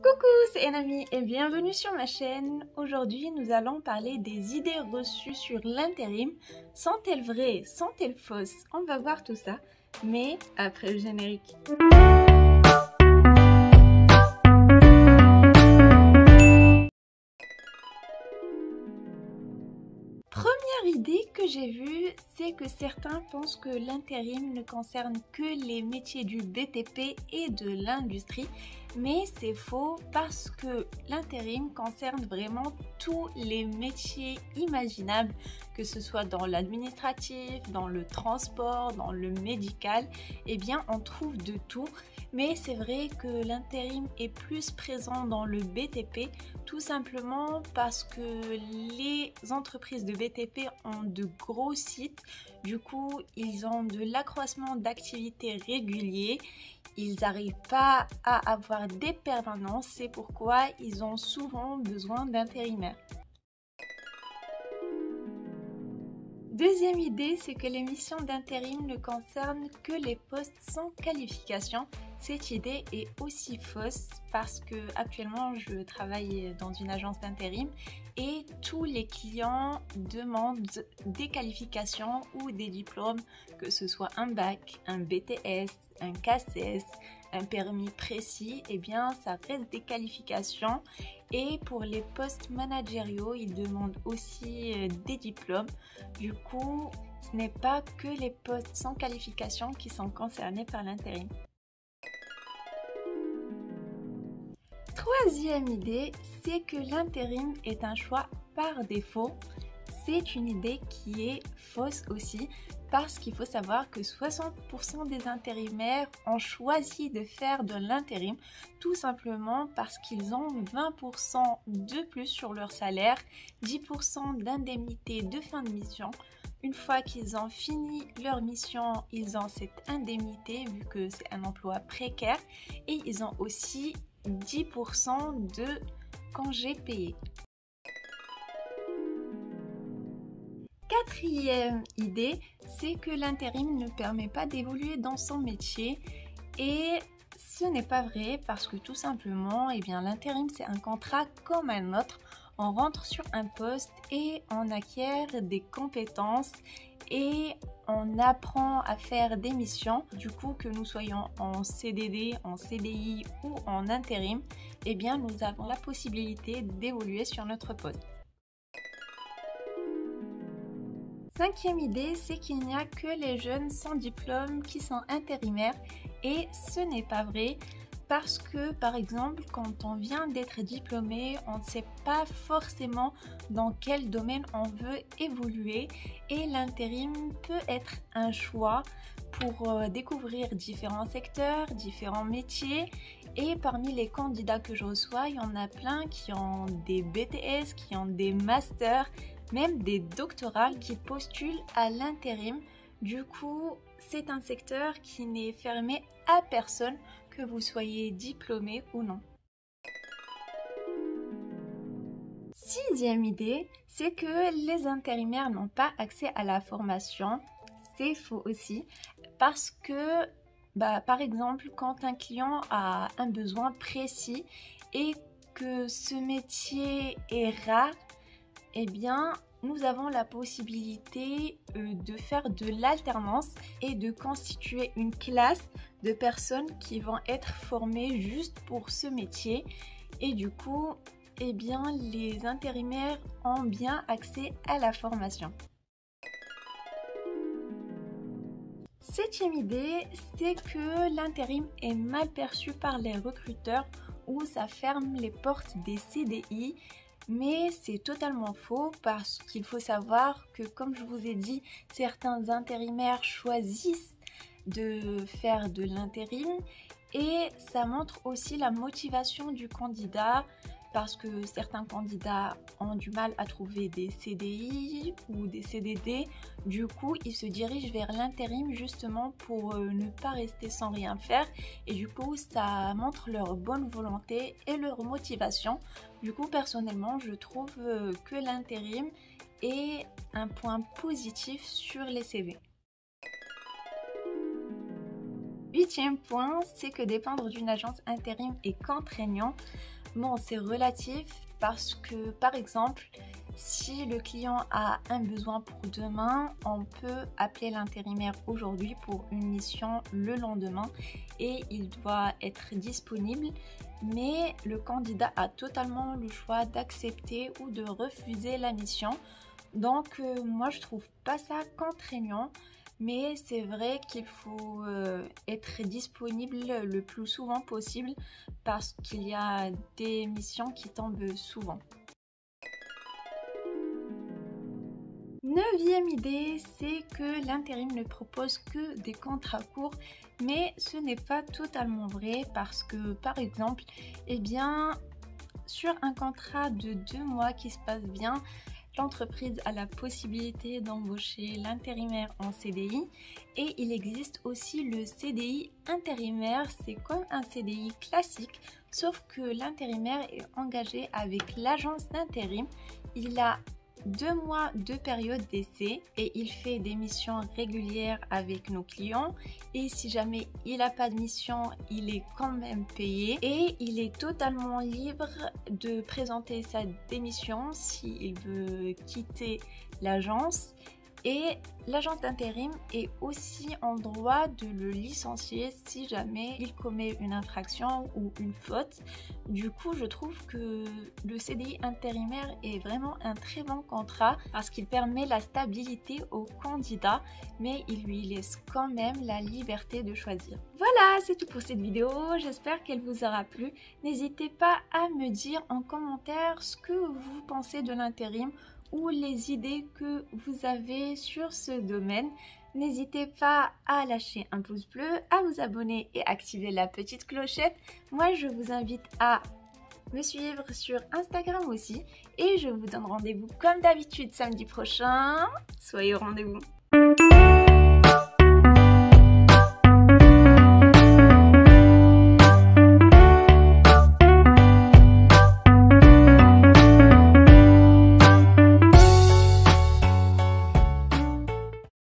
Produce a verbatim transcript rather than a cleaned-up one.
Coucou, c'est Enami et bienvenue sur ma chaîne. Aujourd'hui, nous allons parler des idées reçues sur l'intérim. Sont-elles vraies? Sont-elles fausses? On va voir tout ça, mais après le générique. Première idée que j'ai vue, c'est que certains pensent que l'intérim ne concerne que les métiers du B T P et de l'industrie, mais c'est faux parce que l'intérim concerne vraiment tous les métiers imaginables, que ce soit dans l'administratif, dans le transport, dans le médical, eh bien on trouve de tout. Mais c'est vrai que l'intérim est plus présent dans le B T P, tout simplement parce que les entreprises de B T P ont de gros sites, du coup ils ont de l'accroissement d'activités réguliers, ils n'arrivent pas à avoir des permanences, c'est pourquoi ils ont souvent besoin d'intérimaires. Deuxième idée, c'est que les missions d'intérim ne concernent que les postes sans qualification. Cette idée est aussi fausse parce que actuellement je travaille dans une agence d'intérim et tous les clients demandent des qualifications ou des diplômes, que ce soit un bac, un B T S, un K C S, un permis précis, et eh bien ça reste des qualifications. Et pour les postes managériaux, ils demandent aussi des diplômes. Du coup, ce n'est pas que les postes sans qualification qui sont concernés par l'intérim. Troisième idée, c'est que l'intérim est un choix par défaut. C'est une idée qui est fausse aussi parce qu'il faut savoir que soixante pour cent des intérimaires ont choisi de faire de l'intérim tout simplement parce qu'ils ont vingt pour cent de plus sur leur salaire, dix pour cent d'indemnité de fin de mission. Une fois qu'ils ont fini leur mission, ils ont cette indemnité vu que c'est un emploi précaire et ils ont aussi dix pour cent de congés payés. Quatrième idée, c'est que l'intérim ne permet pas d'évoluer dans son métier et ce n'est pas vrai parce que tout simplement, eh bien, l'intérim c'est un contrat comme un autre. On rentre sur un poste et on acquiert des compétences et on apprend à faire des missions. Du coup, que nous soyons en C D D, en C D I ou en intérim, eh bien, nous avons la possibilité d'évoluer sur notre poste. Cinquième idée, c'est qu'il n'y a que les jeunes sans diplôme qui sont intérimaires et ce n'est pas vrai. Parce que, par exemple, quand on vient d'être diplômé, on ne sait pas forcément dans quel domaine on veut évoluer et l'intérim peut être un choix pour découvrir différents secteurs, différents métiers. Et parmi les candidats que je reçois, il y en a plein qui ont des B T S, qui ont des masters, même des doctorats qui postulent à l'intérim. Du coup, c'est un secteur qui n'est fermé à personne, que vous soyez diplômé ou non. Sixième idée, c'est que les intérimaires n'ont pas accès à la formation. C'est faux aussi parce que, bah, par exemple, quand un client a un besoin précis et que ce métier est rare, eh bien, nous avons la possibilité de faire de l'alternance et de constituer une classe de personnes qui vont être formées juste pour ce métier. Et du coup, eh bien, les intérimaires ont bien accès à la formation. Septième idée, c'est que l'intérim est mal perçu par les recruteurs où ça ferme les portes des C D I. Mais c'est totalement faux parce qu'il faut savoir que, comme je vous ai dit, certains intérimaires choisissent de faire de l'intérim et ça montre aussi la motivation du candidat parce que certains candidats ont du mal à trouver des C D I ou des C D D. Du coup, ils se dirigent vers l'intérim justement pour ne pas rester sans rien faire. Et du coup, ça montre leur bonne volonté et leur motivation. Du coup, personnellement, je trouve que l'intérim est un point positif sur les C V. Huitième point, c'est que dépendre d'une agence intérim est contraignant. Bon, c'est relatif parce que, par exemple, si le client a un besoin pour demain, on peut appeler l'intérimaire aujourd'hui pour une mission le lendemain et il doit être disponible. Mais le candidat a totalement le choix d'accepter ou de refuser la mission. Donc euh, moi je trouve pas ça contraignant, mais c'est vrai qu'il faut euh, être disponible le plus souvent possible parce qu'il y a des missions qui tombent souvent. Neuvième idée, c'est que l'intérim ne propose que des contrats courts, mais ce n'est pas totalement vrai parce que par exemple, eh bien, sur un contrat de deux mois qui se passe bien, l'entreprise a la possibilité d'embaucher l'intérimaire en C D I et il existe aussi le C D I intérimaire, c'est comme un C D I classique sauf que l'intérimaire est engagé avec l'agence d'intérim, il a deux mois de période d'essai et il fait des missions régulières avec nos clients et si jamais il n'a pas de mission, il est quand même payé et il est totalement libre de présenter sa démission s'il veut quitter l'agence et l'agence d'intérim est aussi en droit de le licencier si jamais il commet une infraction ou une faute. Du coup, je trouve que le C D I intérimaire est vraiment un très bon contrat parce qu'il permet la stabilité au candidat, mais il lui laisse quand même la liberté de choisir. Voilà, c'est tout pour cette vidéo. J'espère qu'elle vous aura plu. N'hésitez pas à me dire en commentaire ce que vous pensez de l'intérim ou les idées que vous avez sur ce domaine. N'hésitez pas à lâcher un pouce bleu, à vous abonner et activer la petite clochette. Moi, je vous invite à me suivre sur Instagram aussi et je vous donne rendez-vous comme d'habitude samedi prochain. Soyez au rendez-vous.